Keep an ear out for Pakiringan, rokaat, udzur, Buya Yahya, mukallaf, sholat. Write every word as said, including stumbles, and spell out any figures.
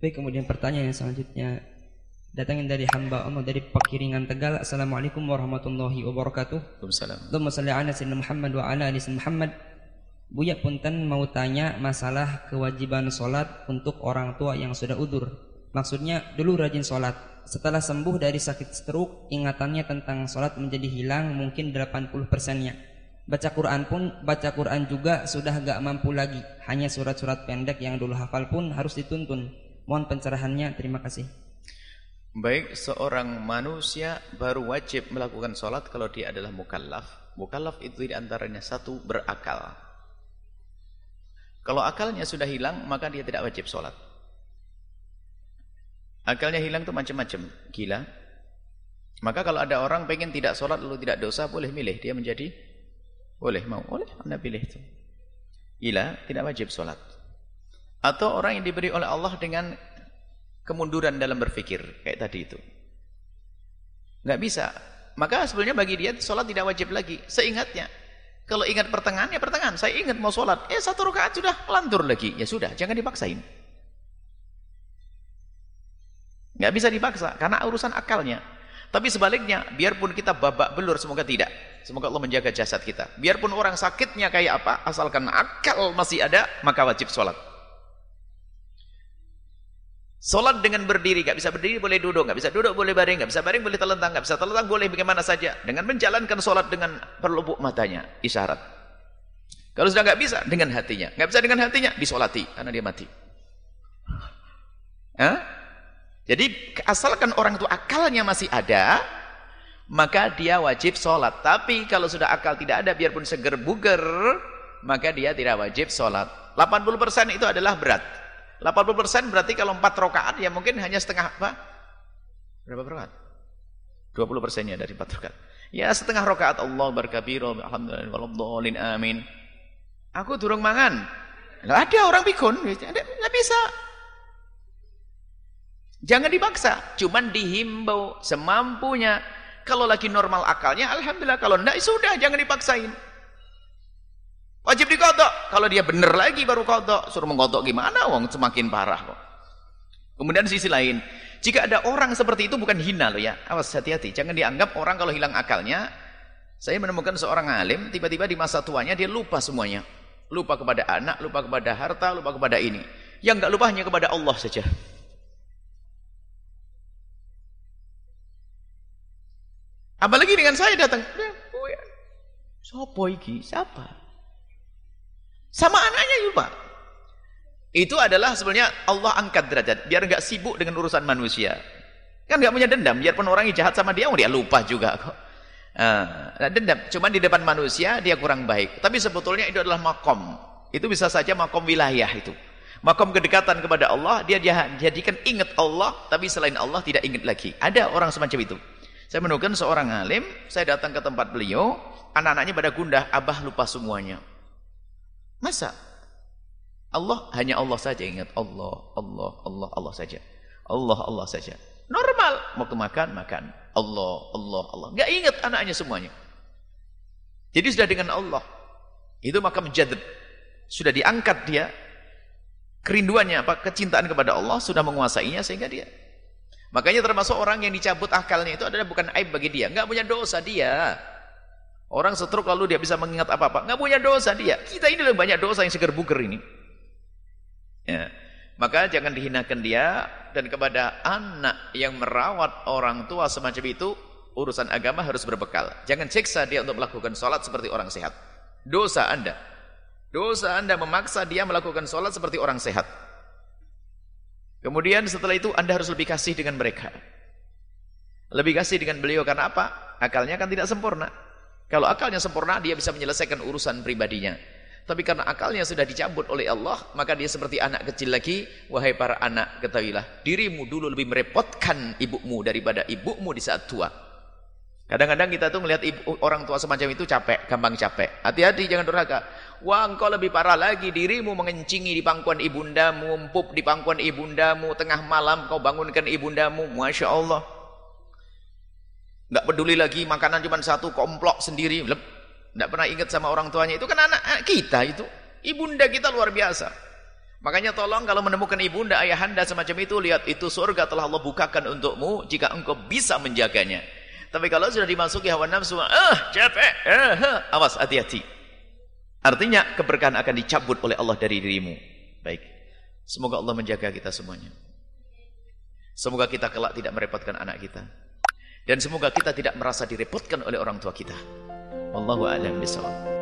Baik, kemudian pertanyaan yang selanjutnya datangin dari hamba Allah dari Pakiringan Tegal. Assalamualaikum warahmatullahi wabarakatuh. Waalaikumsalam. Allahumma salli ala sayyidina Muhammad wa ala ali sayyidina Muhammad. Buya punten mau tanya masalah kewajiban sholat untuk orang tua yang sudah udzur. Maksudnya dulu rajin sholat, setelah sembuh dari sakit stroke ingatannya tentang sholat menjadi hilang mungkin delapan puluh persennya. Baca Quran pun baca Quran juga sudah gak mampu lagi, hanya surat-surat pendek yang dulu hafal pun harus dituntun. Mohon pencerahannya, terima kasih. Baik, seorang manusia baru wajib melakukan sholat kalau dia adalah mukallaf. Mukallaf itu diantaranya satu, berakal. Kalau akalnya sudah hilang, maka dia tidak wajib sholat. Akalnya hilang itu macam-macam, gila. Maka kalau ada orang pengen tidak sholat lalu tidak dosa, boleh milih, dia menjadi boleh, mau, boleh, anda pilih itu. Gila, tidak wajib sholat. Atau orang yang diberi oleh Allah dengan kemunduran dalam berpikir kayak tadi itu, nggak bisa. Maka sebenarnya bagi dia sholat tidak wajib lagi. Seingatnya, kalau ingat pertengahan ya pertengahan. Saya ingat mau sholat, eh satu rakaat sudah lantur lagi, ya sudah, jangan dipaksain. Nggak bisa dipaksa karena urusan akalnya. Tapi sebaliknya, biarpun kita babak belur, semoga tidak. Semoga Allah menjaga jasad kita. Biarpun orang sakitnya kayak apa, asalkan akal masih ada, maka wajib sholat. Sholat dengan berdiri, gak bisa berdiri boleh duduk, gak bisa duduk boleh baring, gak bisa baring boleh telentang, gak bisa telentang boleh bagaimana saja. Dengan menjalankan sholat dengan pelupuk matanya, isyarat. Kalau sudah gak bisa, dengan hatinya. Gak bisa dengan hatinya, disolati, karena dia mati. Hah? Jadi asalkan orang itu akalnya masih ada, maka dia wajib sholat. Tapi kalau sudah akal tidak ada, biarpun seger buger, maka dia tidak wajib sholat. delapan puluh persen itu adalah berat. delapan puluh persen berarti kalau empat rokaat ya mungkin hanya setengah apa? Berapa rokaat? dua puluh persennya dari empat rokaat. Ya setengah rokaat. Allah barkabiro, alhamdulillah, walabdolin, amin. Aku durung mangan. Nggak ada orang pikun, nggak bisa. Jangan dipaksa, cuman dihimbau semampunya. Kalau lagi normal akalnya, alhamdulillah. Kalau enggak, sudah, jangan dipaksain. Wajib dikodok. Kalau dia benar lagi baru kodok. Suruh mengkodok gimana, wong semakin parah kok. Kemudian sisi lain, jika ada orang seperti itu bukan hina loh ya. Awas, hati-hati. Jangan dianggap orang kalau hilang akalnya. Saya menemukan seorang alim, tiba-tiba di masa tuanya dia lupa semuanya. Lupa kepada anak, lupa kepada harta, lupa kepada ini. Yang nggak lupa hanya kepada Allah saja. Apalagi dengan saya datang. Sopo iki? Siapa? Sama anaknya lupa. Itu adalah sebenarnya Allah angkat derajat biar nggak sibuk dengan urusan manusia. Kan nggak punya dendam, biarpun orang jahat sama dia, oh dia lupa juga kok. Nah, dendam, cuman di depan manusia dia kurang baik. Tapi sebetulnya itu adalah makom. Itu bisa saja makom wilayah itu. Makom kedekatan kepada Allah, dia jadikan ingat Allah, tapi selain Allah tidak ingat lagi. Ada orang semacam itu. Saya menemukan seorang alim, saya datang ke tempat beliau, anak-anaknya pada gundah, abah lupa semuanya. Masa? Allah, hanya Allah saja ingat. Allah, Allah, Allah, Allah saja. Allah, Allah saja. Normal. Mau kemakan, makan. Allah, Allah, Allah. Nggak ingat anaknya semuanya. Jadi sudah dengan Allah. Itu makam jadab. Sudah diangkat dia. Kerinduannya apa? Kecintaan kepada Allah sudah menguasainya sehingga dia. Makanya termasuk orang yang dicabut akalnya itu adalah bukan aib bagi dia. Nggak punya dosa dia. Orang setruk lalu dia bisa mengingat apa-apa. Nggak punya dosa dia. Kita ini lebih banyak dosa yang seger-buger ini. Ya. Maka jangan dihinakan dia. Dan kepada anak yang merawat orang tua semacam itu, urusan agama harus berbekal. Jangan siksa dia untuk melakukan sholat seperti orang sehat. Dosa anda. Dosa anda memaksa dia melakukan sholat seperti orang sehat. Kemudian setelah itu anda harus lebih kasih dengan mereka. Lebih kasih dengan beliau karena apa? Akalnya kan tidak sempurna. Kalau akalnya sempurna, dia bisa menyelesaikan urusan pribadinya. Tapi karena akalnya sudah dicabut oleh Allah, maka dia seperti anak kecil lagi. Wahai para anak, ketahuilah, dirimu dulu lebih merepotkan ibumu daripada ibumu di saat tua. Kadang-kadang kita tuh melihat ibu, orang tua semacam itu capek, gampang capek. Hati-hati, jangan durhaka. Wah, engkau lebih parah lagi, dirimu mengencingi di pangkuan ibundamu, empuk di pangkuan ibundamu, tengah malam kau bangunkan ibundamu, Masya Allah. Nggak peduli lagi, makanan cuma satu, komplok sendiri. Lep. Nggak pernah ingat sama orang tuanya. Itu kan anak kita itu. Ibunda kita luar biasa. Makanya tolong kalau menemukan ibunda, ayahanda semacam itu, lihat itu surga telah Allah bukakan untukmu jika engkau bisa menjaganya. Tapi kalau sudah dimasuki hawa nafsu, ah capek, ah, ah, awas, hati-hati. Artinya keberkahan akan dicabut oleh Allah dari dirimu. Baik, semoga Allah menjaga kita semuanya. Semoga kita kelak tidak merepotkan anak kita. Dan semoga kita tidak merasa direpotkan oleh orang tua kita. Wallahu a'lam bishawab.